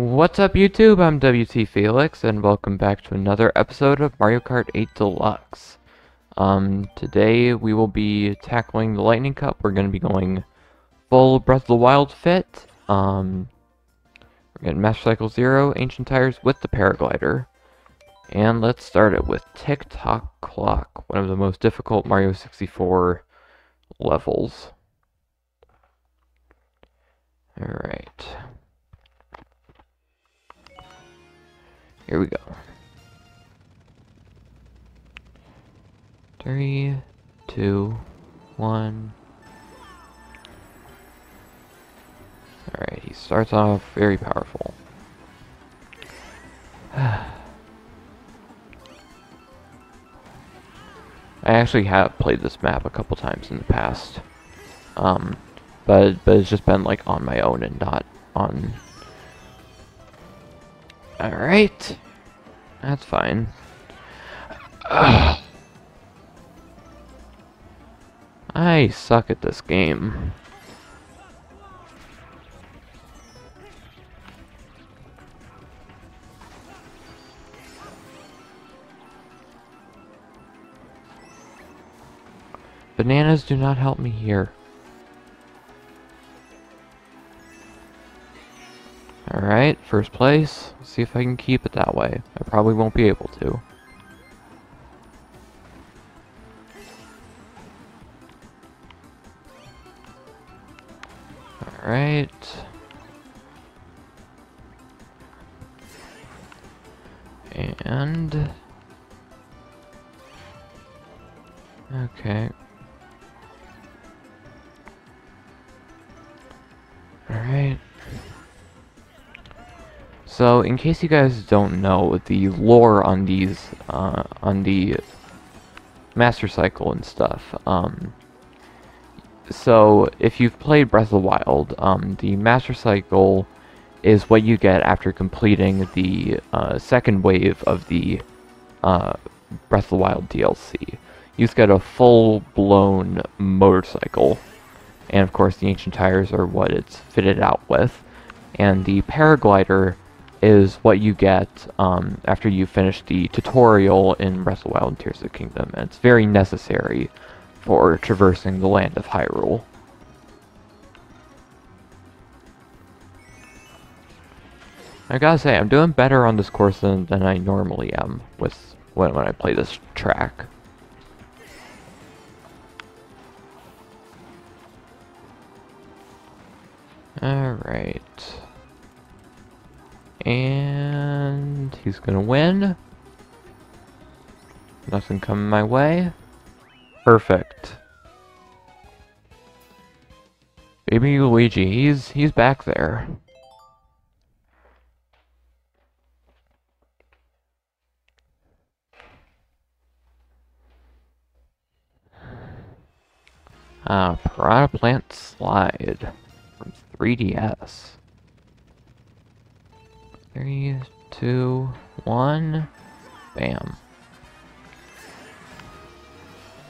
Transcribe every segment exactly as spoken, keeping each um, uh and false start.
What's up YouTube, I'm WTFelix, and welcome back to another episode of Mario Kart eight Deluxe. Um, today we will be tackling the Lightning Cup. We're going to be going full Breath of the Wild fit. Um, we're getting Master Cycle Zero, Ancient Tires with the Paraglider. And let's start it with Tick-Tock Clock, one of the most difficult Mario sixty-four levels. Alright. Here we go. Three, two, one. Alright, he starts off very powerful. I actually have played this map a couple times in the past. Um, but, but it's just been like on my own and not on... Alright. That's fine. Ugh. I suck at this game. Bananas do not help me here. Alright, first place. Let's see if I can keep it that way. I probably won't be able to. Alright. And... okay. Alright. So, in case you guys don't know, the lore on these, uh, on the Master Cycle and stuff, um, so, if you've played Breath of the Wild, um, the Master Cycle is what you get after completing the, uh, second wave of the, uh, Breath of the Wild D L C. You just get a full-blown motorcycle, and of course the Ancient Tires are what it's fitted out with, and the Paraglider is what you get um, after you finish the tutorial in Breath of the Wild and Tears of the Kingdom, and it's very necessary for traversing the land of Hyrule. I gotta say, I'm doing better on this course than, than I normally am with when, when I play this track. Alright. And he's gonna win. Nothing coming my way. Perfect. Baby Luigi, he's he's back there. Ah, Piranha Plant Slide from three D S. Three, two, one, bam.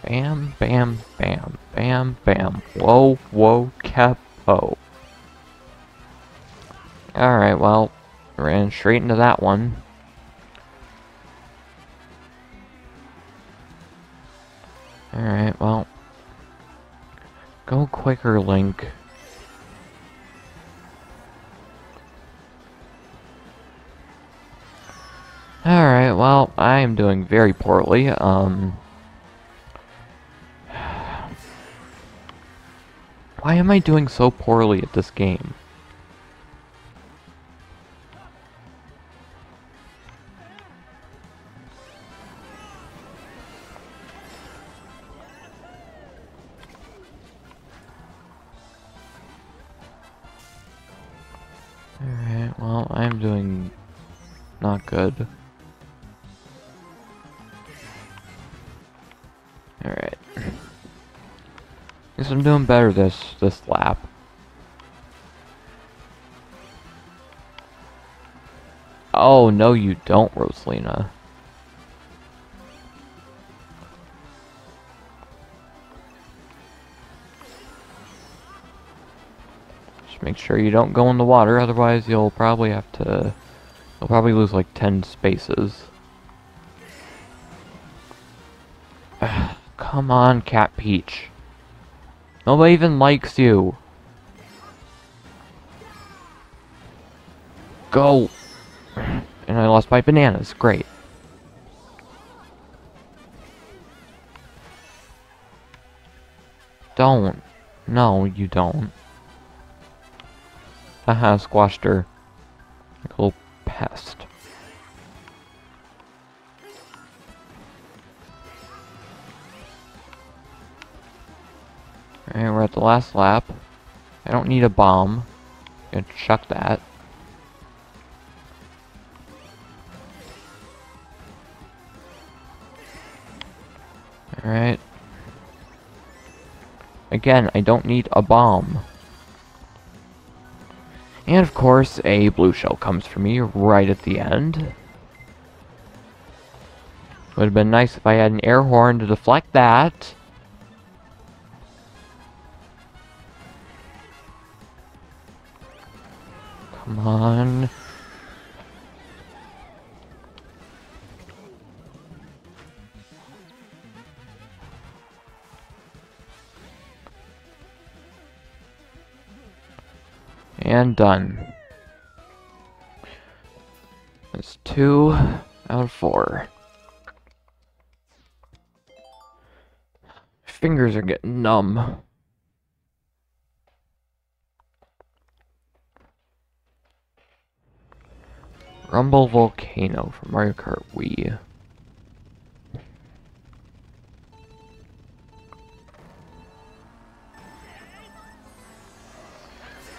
Bam, bam, bam, bam, bam. Whoa, whoa, capo. Alright, well, ran straight into that one. Alright, well. Go quicker, Link. Alright, well, I am doing very poorly, um... why am I doing so poorly at this game? Alright, well, I am doing not good. Alright. Guess I'm doing better this this lap. Oh no you don't, Rosalina. Just Just make sure you don't go in the water, otherwise you'll probably have to... You'll probably lose like ten spaces. Come on, Cat Peach. Nobody even likes you. Go! And I lost my bananas. Great. Don't. No, you don't. Haha, squashed her. Like a little pest. Alright, we're at the last lap. I don't need a bomb. I'm gonna chuck that. Alright. Again, I don't need a bomb. And of course, a blue shell comes for me right at the end. Would have been nice if I had an air horn to deflect that. Come on. And done. That's two out of four. Fingers are getting numb. Rumble Volcano from Mario Kart Wii.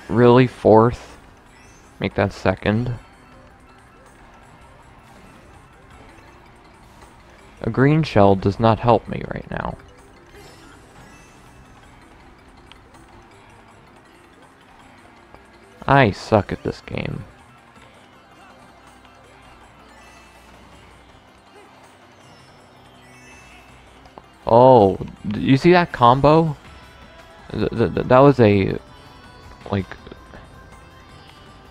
Really, fourth? Make that second. A green shell does not help me right now. I suck at this game. Oh, did you see that combo? Th th th that was a... Like,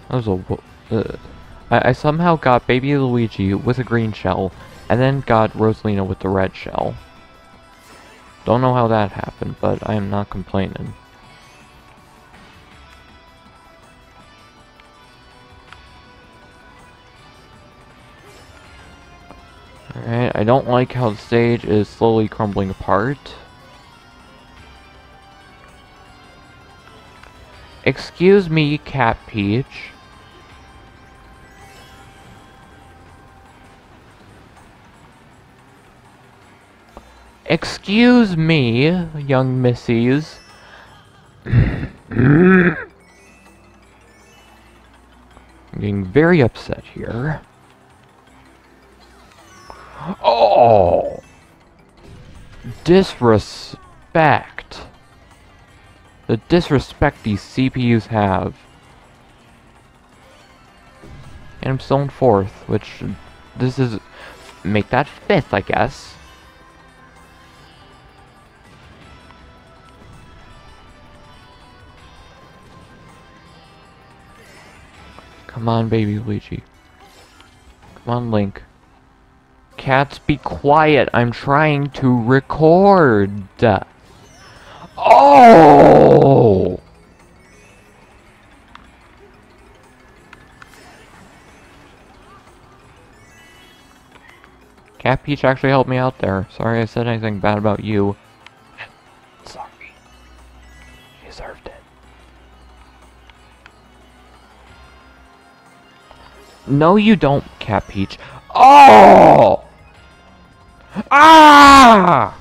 that was a. Uh, I, I somehow got Baby Luigi with a green shell, and then got Rosalina with the red shell. Don't know how that happened, but I am not complaining. Alright, I don't like how the stage is slowly crumbling apart. Excuse me, Cat Peach. Excuse me, young missies. I'm getting very upset here. Oh! Disrespect. The disrespect these C P Us have. And I'm still in fourth, which... This is... Make that fifth, I guess. Come on, Baby Luigi. Come on, Link. Cats, be quiet! I'm trying to record! Oh! Cat Peach actually helped me out there. Sorry I said anything bad about you. Sorry. She deserved it. No, you don't, Cat Peach. Oh! Ah!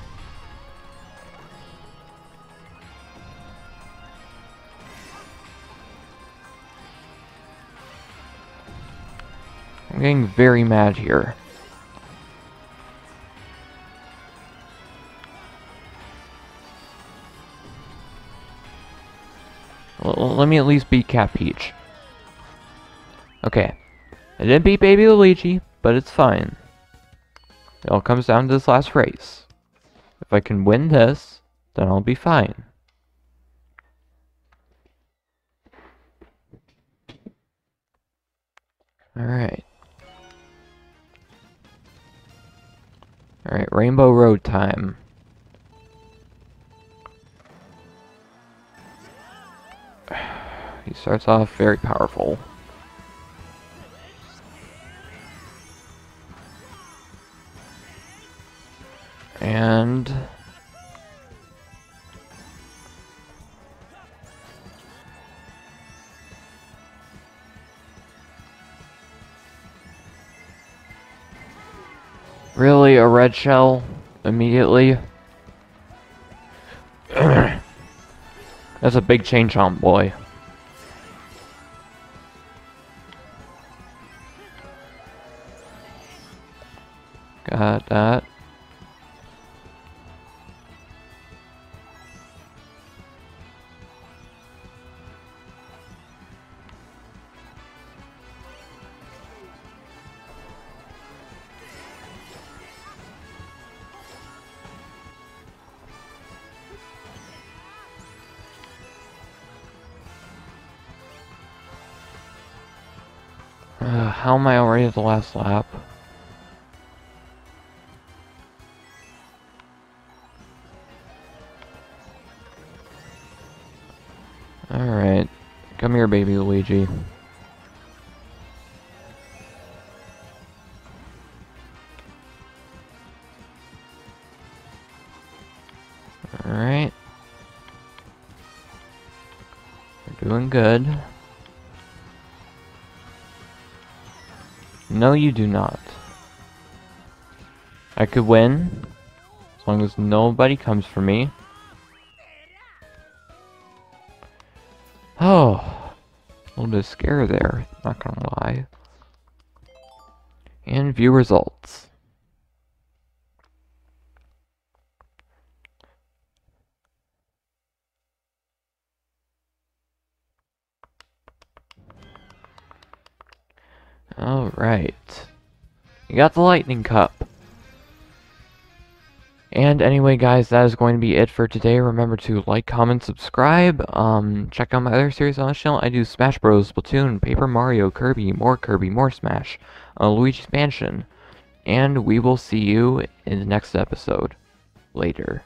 I'm getting very mad here. Well, let me at least beat Cat Peach. Okay. I didn't beat Baby Luigi, but it's fine. It all comes down to this last race. If I can win this, then I'll be fine. Alright. Alright, Rainbow Road time. He starts off very powerful. And really, a red shell immediately? That's a big chain chomp, boy. Got that. Uh, how am I already at the last lap? Alright. Come here, Baby Luigi. Alright. We're doing good. No, you do not. I could win, as long as nobody comes for me. Oh, a little bit of scare there, not gonna lie. And view results. Alright. You got the Lightning Cup. And anyway, guys, that is going to be it for today. Remember to like, comment, subscribe. Um, check out my other series on this channel. I do Smash Bros, Splatoon, Paper Mario, Kirby, more Kirby, more Smash, uh, Luigi's Mansion. And we will see you in the next episode. Later.